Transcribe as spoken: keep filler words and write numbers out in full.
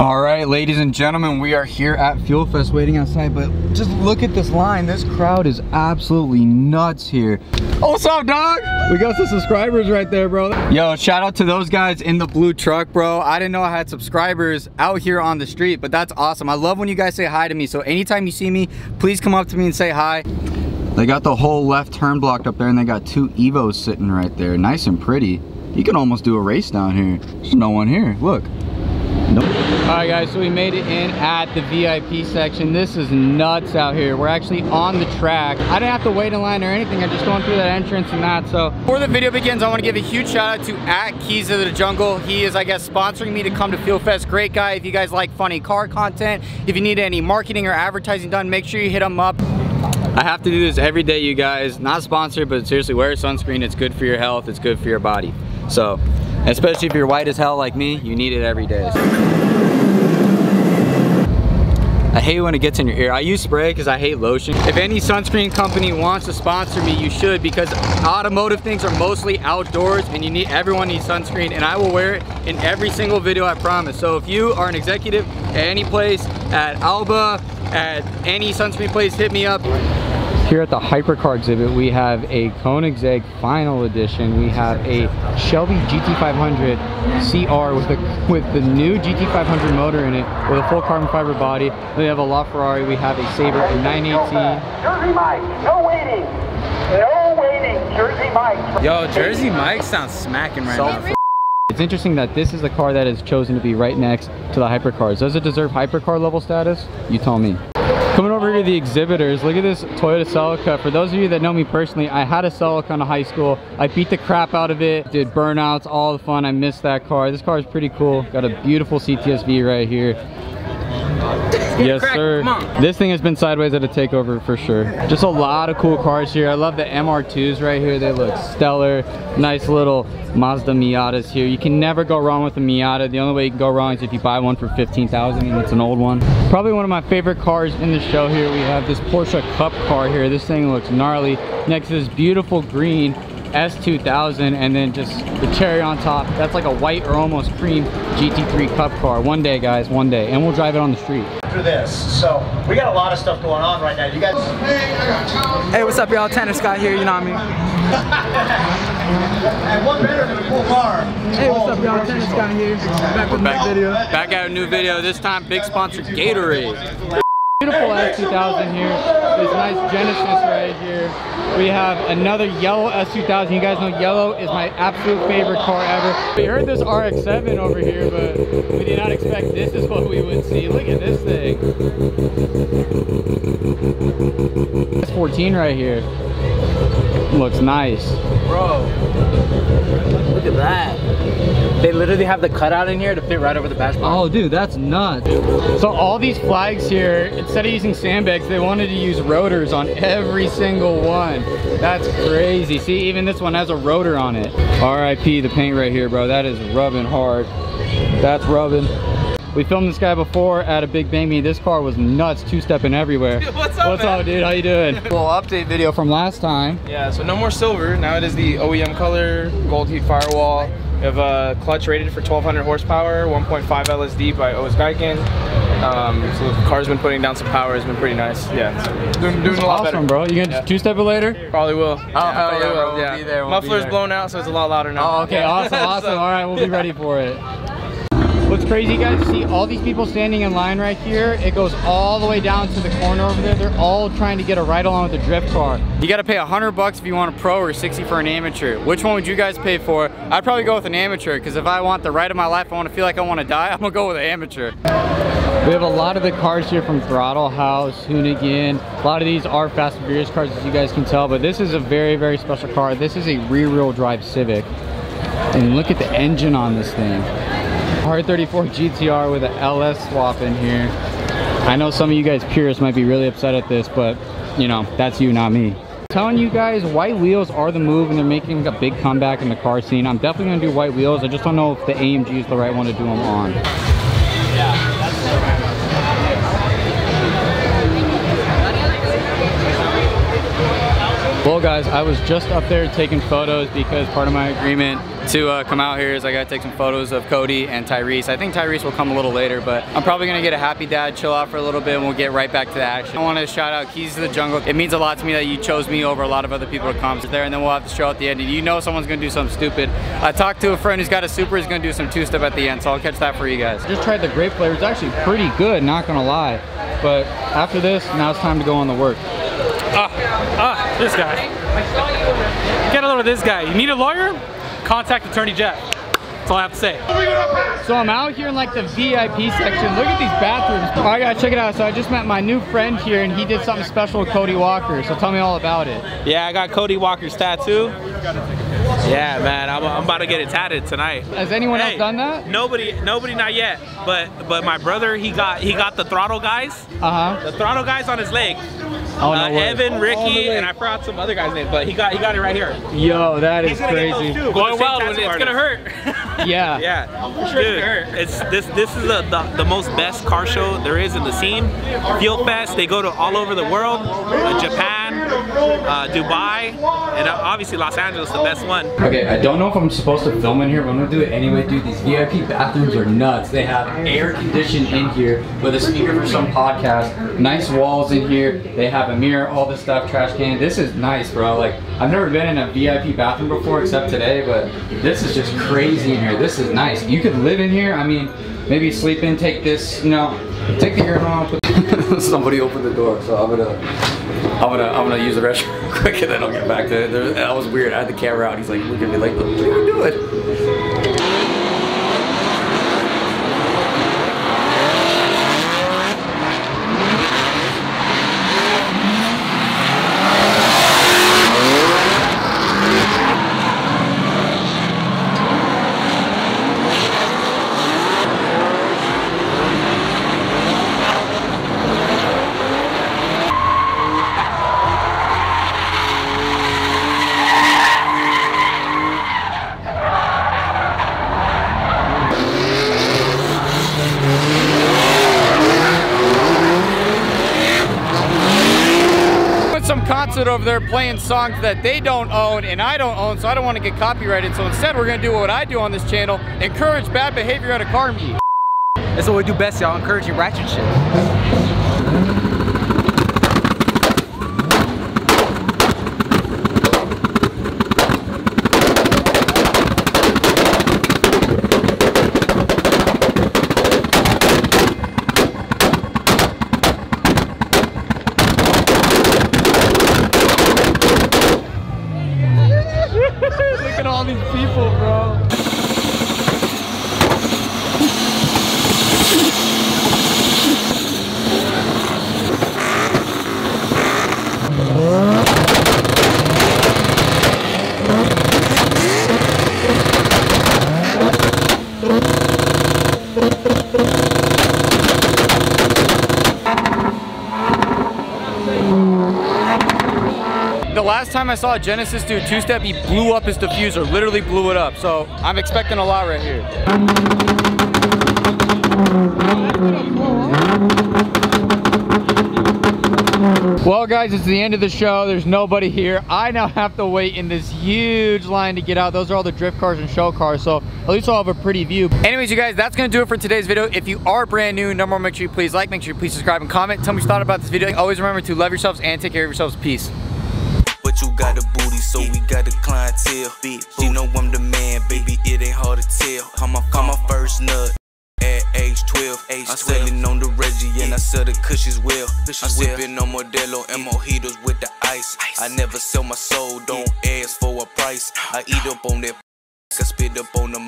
All right, ladies and gentlemen, we are here at Fuel Fest waiting outside, but just look at this line. This crowd is absolutely nuts here. What's up, dog? We got some subscribers right there, bro. Yo, shout out to those guys in the blue truck, bro. I didn't know I had subscribers out here on the street, but that's awesome. I love when you guys say hi to me, so anytime you see me, please come up to me and say hi. They got the whole left turn blocked up there, and they got two Evos sitting right there, nice and pretty. You can almost do a race down here. There's no one here, look. Nope. All right, guys, so we made it in at the V I P section. This is nuts out here. We're actually on the track. I didn't have to wait in line or anything. I'm just going through that entrance and that. So before the video begins, I want to give a huge shout out to at Keys of the Jungle. He is, I guess, sponsoring me to come to Fuel Fest. Great guy. If you guys like funny car content, if you need any marketing or advertising done, make sure you hit him up. I have to do this every day, you guys. Not sponsored, but seriously, wear sunscreen. It's good for your health. It's good for your body. So, especially if you're white as hell like me, you need it every day. I hate when it gets in your ear. I use spray because I hate lotion. If any sunscreen company wants to sponsor me, you should, because automotive things are mostly outdoors and you need, everyone needs sunscreen, and I will wear it in every single video, I promise. So if you are an executive at any place, at Alba, at any sunscreen place, hit me up. Here at the hypercar exhibit, we have a Koenigsegg Final Edition. We have a Shelby G T five hundred C R with the, with the new G T five hundred motor in it, with a full carbon fiber body. Then we have a LaFerrari. We have a Sabre nine eighteen. Jersey Mike, no waiting. No waiting, Jersey Mike. Yo, Jersey Mike sounds smacking right so now. It's interesting that this is the car that is chosen to be right next to the hypercars. Does it deserve hypercar level status? You tell me. Coming over here to the exhibitors, look at this Toyota Celica. For those of you that know me personally, I had a Celica in high school. I beat the crap out of it, did burnouts, all the fun. I missed that car. This car is pretty cool. Got a beautiful C T S V right here. Yes, sir. This thing has been sideways at a takeover for sure. Just a lot of cool cars here. I love the M R twos right here. They look stellar. Nice little Mazda Miatas here. You can never go wrong with a Miata. The only way you can go wrong is if you buy one for fifteen thousand dollars and it's an old one. Probably one of my favorite cars in the show here. We have this Porsche Cup car here. This thing looks gnarly. Next is this beautiful green S two thousand, and then just the cherry on top, that's like a white or almost cream G T three Cup car. One day, guys, one day, and we'll drive it on the street. After this, so we got a lot of stuff going on right now. You guys, hey, what's up, y'all? Tanner Scott here, you know what I mean? And what better than a cool car? Hey, what's up, y'all? Tanner Scott here. Back with back, video. Back at a new video, this time big sponsor Gatorade. Beautiful S two thousand here, this nice Genesis right here. We have another yellow S two thousand. You guys know yellow is my absolute favorite car ever. We heard this R X seven over here, but we did not expect this is what we would see. Look at this thing. S fourteen right here. Looks nice. Bro, look at that. They literally have the cutout in here to fit right over the dashboard. Oh, dude, that's nuts. So all these flags here, instead of using sandbags, they wanted to use rotors on every single one. That's crazy. See, even this one has a rotor on it. R I P the paint right here, bro. That is rubbing hard. That's rubbing. We filmed this guy before at a Big Bang Me. This car was nuts, two-stepping everywhere. What's up, What's man? up, dude? How you doing? Little update video from last time. Yeah, so no more silver. Now it is the O E M color, gold heat firewall. We have a clutch rated for twelve hundred horsepower, one point five L S D by O S Giken. Um, so the car's been putting down some power. It's been pretty nice. Yeah, so doing, doing a lot awesome, better. bro. You gonna yeah. two-step it later? Probably will. Oh, yeah, hell yeah, bro. We'll yeah. be there. We'll Muffler's be there. blown out, so it's a lot louder now. Oh, okay, yeah. awesome, awesome. so, All right, we'll be yeah. ready for it. What's crazy, guys, see all these people standing in line right here. It goes all the way down to the corner over there. They're all trying to get a ride along with the drift car. You gotta pay a hundred bucks if you want a pro, or sixty for an amateur. Which one would you guys pay for? I'd probably go with an amateur, because if I want the ride of my life, I want to feel like I want to die, I'm gonna go with an amateur. We have a lot of the cars here from Throttle House, Hoonigan. A lot of these are fast and furious cars, as you guys can tell, but this is a very, very special car. This is a rear-wheel drive Civic. And look at the engine on this thing. R thirty-four G T R with an L S swap in here. I know some of you guys purists might be really upset at this, but you know, that's you, not me. I'm telling you guys, white wheels are the move, and they're making a big comeback in the car scene. I'm definitely gonna do white wheels. I just don't know if the A M G is the right one to do them on. Well, guys, I was just up there taking photos because part of my agreement to uh, come out here is I gotta take some photos of Cody and Tyrese. I think Tyrese will come a little later, but I'm probably gonna get a happy dad, chill out for a little bit, and we'll get right back to the action. I wanna shout out Keys of the Jungle. It means a lot to me that you chose me over a lot of other people to come there, and then we'll have to show at the end. You know someone's gonna do something stupid. I talked to a friend who's got a super, he's gonna do some two-step at the end, so I'll catch that for you guys. Just tried the grape flavor. It's actually pretty good, not gonna lie. But after this, now it's time to go on the work. Ah, ah, this guy. Get a load of this guy. You need a lawyer? Contact Attorney Jeff. That's all I have to say. So I'm out here in like the V I P section. Look at these bathrooms. All right, guys, check it out. So I just met my new friend here, and he did something special with Cody Walker. So tell me all about it. Yeah, I got Cody Walker's tattoo. Yeah, man, I'm, I'm about to get it tatted tonight. Has anyone hey, else done that? Nobody, nobody, not yet. But but my brother, he got he got the throttle guys. Uh huh. The throttle guys on his leg. Oh, uh, no Evan, Ricky, and I forgot some other guy's name, but he got he got it right here. Yo, that is crazy. Going well, it's artist. gonna hurt. Yeah. Yeah. For sure. Dude, it's, gonna hurt. it's this this is the, the the most best car show there is in the scene. Fuel Fest. They go to all over the world, uh, Japan, uh, Dubai, and obviously Los Angeles, the best one. Okay, I don't know if I'm supposed to film in here, but I'm gonna do it anyway, dude. These V I P bathrooms are nuts. They have air conditioning in here with a speaker for some podcast. Nice walls in here. They have a mirror, all this stuff, trash can. This is nice, bro. Like, I've never been in a V I P bathroom before except today, but this is just crazy in here. This is nice. You could live in here. I mean, maybe sleep in, take this, you know, take the urinal. Somebody opened the door, so I'm gonna, I'm gonna, I'm gonna use the restroom quick, and then I'll get back to it. There, that was weird. I had the camera out. He's like, look at me, like, what are you doing? Over there playing songs that they don't own and I don't own, so I don't want to get copyrighted. So instead we're gonna do what I do on this channel, encourage bad behavior out of car meet. That's what we do best, y'all, encouraging ratchet shit. Last time I saw a Genesis do two-step, he blew up his diffuser, literally blew it up. So I'm expecting a lot right here. Well guys, it's the end of the show. There's nobody here. I now have to wait in this huge line to get out. Those are all the drift cars and show cars, so at least I'll have a pretty view. Anyways, you guys, that's gonna do it for today's video. If you are brand new, number one, make sure you please like, make sure you please subscribe and comment. Tell me what you thought about this video. Always remember to love yourselves and take care of yourselves. Peace. You got a booty, so we got a clientele. You know I'm the man, baby, it ain't hard to tell. I'm my, I'm my first nut at age twelve. I'm selling on the Reggie and I sell the cushions well. I'm sipping on Modelo and mojitos with the ice. I never sell my soul, don't ask for a price. I eat up on that, I spit up on the